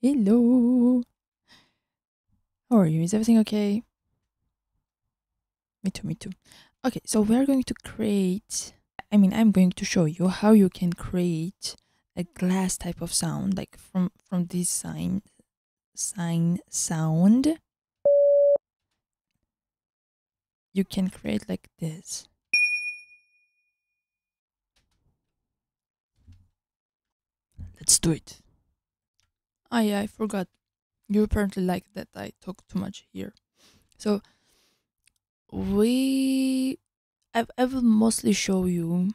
Hello. How are you? Is everything okay? Me too, me too. Okay, so we're going to create, I'm going to show you how you can create a glass type of sound, like from this sign sound. You can create like this. Let's do it. Ah, yeah, I forgot. You apparently like that I talk too much here. So I will mostly show you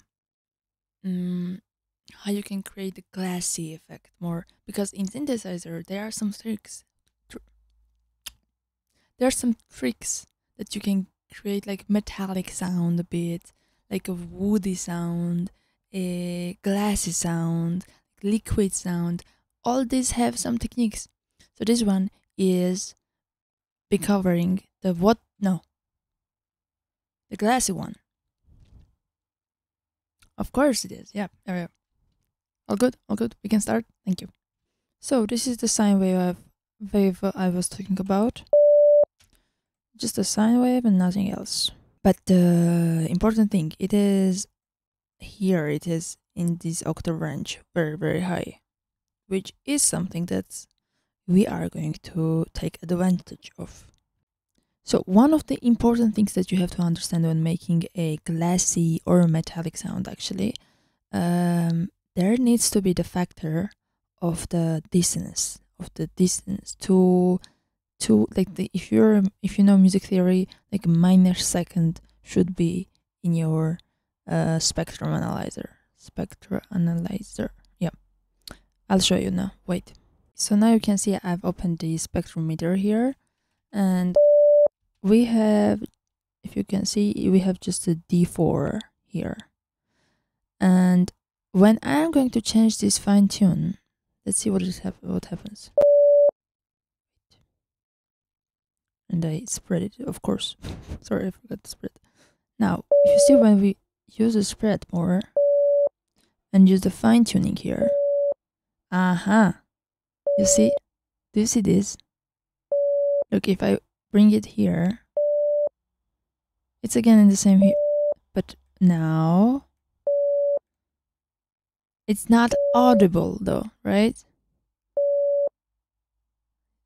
how you can create the glassy effect more, because in synthesizer there are some tricks. There are some tricks that you can create, like metallic sound a bit, like a woody sound, a glassy sound, liquid sound. All these have some techniques. So this one is recovering the the glassy one. Of course it is. Yeah. All good. All good. We can start. Thank you. So this is the sine wave I was talking about. Just a sine wave and nothing else. But the important thing, it is here. It is in this octave range, very, very high, which is something that we are going to take advantage of. So one of the important things that you have to understand when making a glassy or a metallic sound, actually, there needs to be the factor of the dissonance, to like the, if you know music theory, like minor second should be in your spectrum analyzer. Yeah, I'll show you now. Wait. So now you can see I've opened the spectrometer here, and we have, if you can see, we have just a D4 here. And when I'm going to change this fine tune, let's see what happens. And I spread it, of course. Sorry, I forgot to spread. Now, if you see, when we use the spread more and use the fine tuning here. You see? Do you see this? Look, if I bring it here, it's again in the same here, but now it's not audible though, right?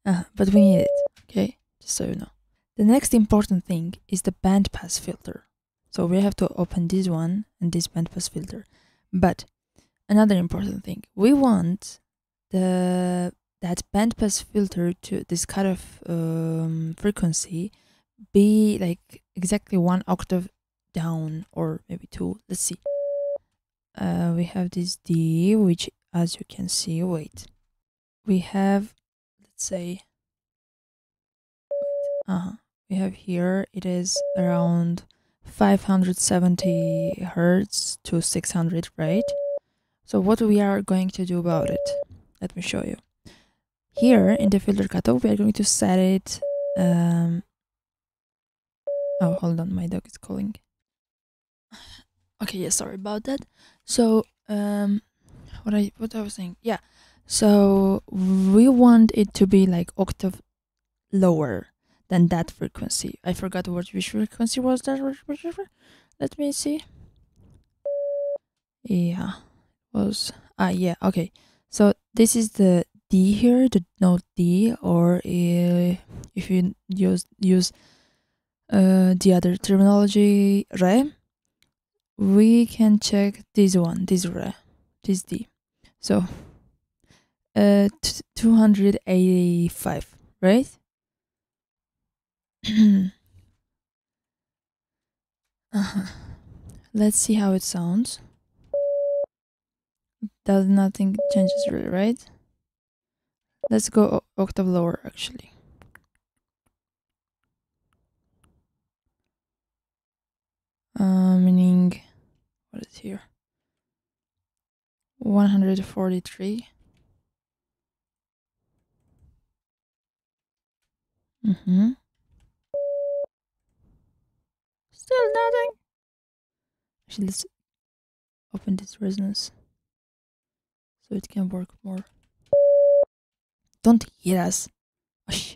But we need it, okay? Just so you know. The next important thing is the bandpass filter. So we have to open this one and this bandpass filter. But another important thing, we want that bandpass filter to this kind of frequency be like exactly one octave down, or maybe two. Let's see. We have this D, which, as you can see, we have, let's say, we have here, it is around 570 hertz to 600, right? So what we are going to do about it, let me show you. Here in the filter cutoff, we are going to set it. Oh, hold on, my dog is calling. Okay, yeah, sorry about that. So what I was saying, yeah. So we want it to be like octave lower than that frequency. I forgot which frequency was that. Let me see. Yeah, was yeah, okay. So this is the D here, the note D, or if you use the other terminology, re. We can check this one, this re, this D. So 285, right? Let's see how it sounds. Does nothing changes really, right? Let's go octave lower, actually. Meaning, what is here? 143. Still nothing. Actually, let's open this resonance so it can work more. Don't hit us. Whoosh.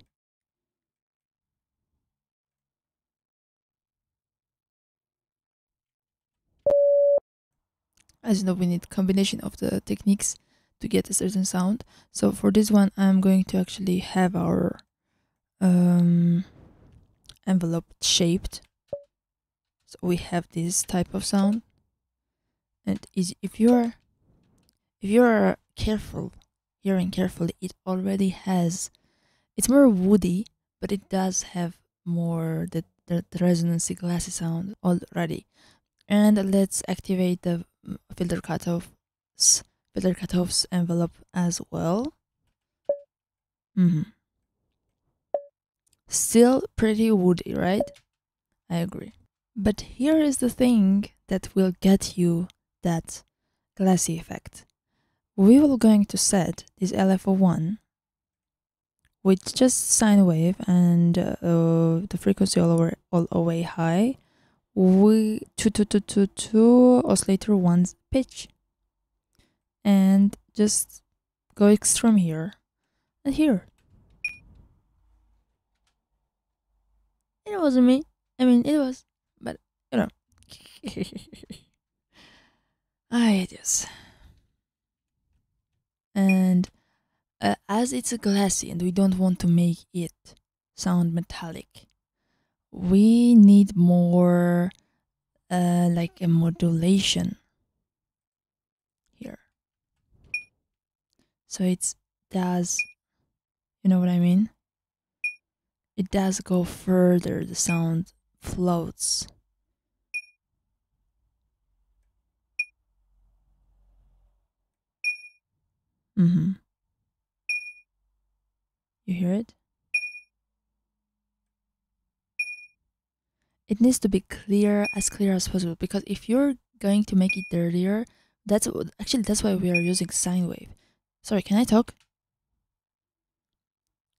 As you know, we need combination of the techniques to get a certain sound. So for this one, I'm going to actually have our envelope shaped. So we have this type of sound. And if you're careful, hearing carefully, it already has, it's more woody, but it does have more the resonancy glassy sound already. And let's activate the filter cutoff's envelope as well. Still pretty woody, right? I agree. But here is the thing that will get you that glassy effect. We will going to set this LFO1 with just sine wave and the frequency all the way high. We to oscillator 1's pitch, and just go extreme here and here. It wasn't me. I mean, it was, but you know. I just. And as it's a glassy and we don't want to make it sound metallic, we need more like a modulation here, so it does, you know what I mean, it does go further, the sound floats. You hear it? It needs to be clear as possible, because if you're going to make it dirtier, that's why we are using sine wave. Sorry, can I talk?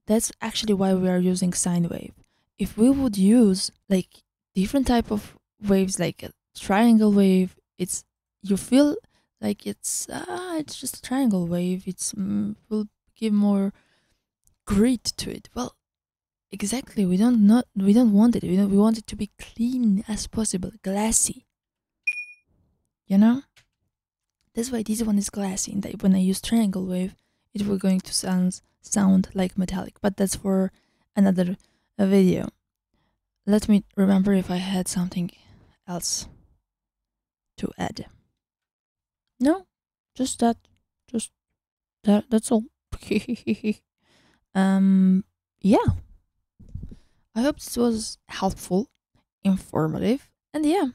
That's actually why we are using sine wave. If we would use like different type of waves, like a triangle wave, it's, you feel like it's just a triangle wave. It's will give more grit to it. Well, exactly. We don't want it. We want it to be clean as possible, glassy. You know, that's why this one is glassy. And when I use triangle wave, it will going to sound like metallic. But that's for another video. Let me remember if I had something else to add. No, just that, that's all. Yeah, I hope this was helpful, informative, and yeah.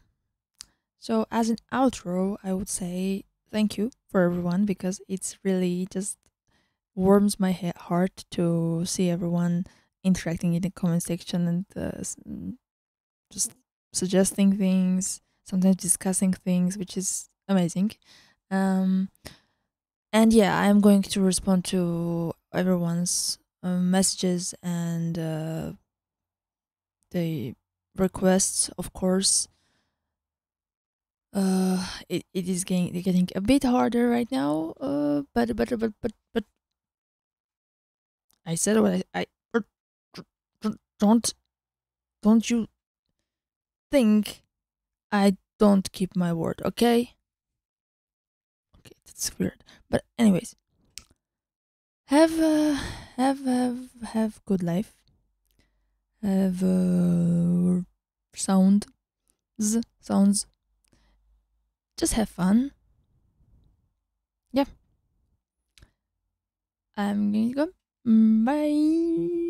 So as an outro, I would say thank you for everyone, because it's really just warms my heart to see everyone interacting in the comment section and just suggesting things, sometimes discussing things, which is amazing. And yeah, I'm going to respond to everyone's messages and the requests, of course. It is getting a bit harder right now, but I said what I don't you think I don't keep my word, okay? It's weird, but anyways, have good life, have sounds, just have fun. Yeah, I'm gonna go. Bye.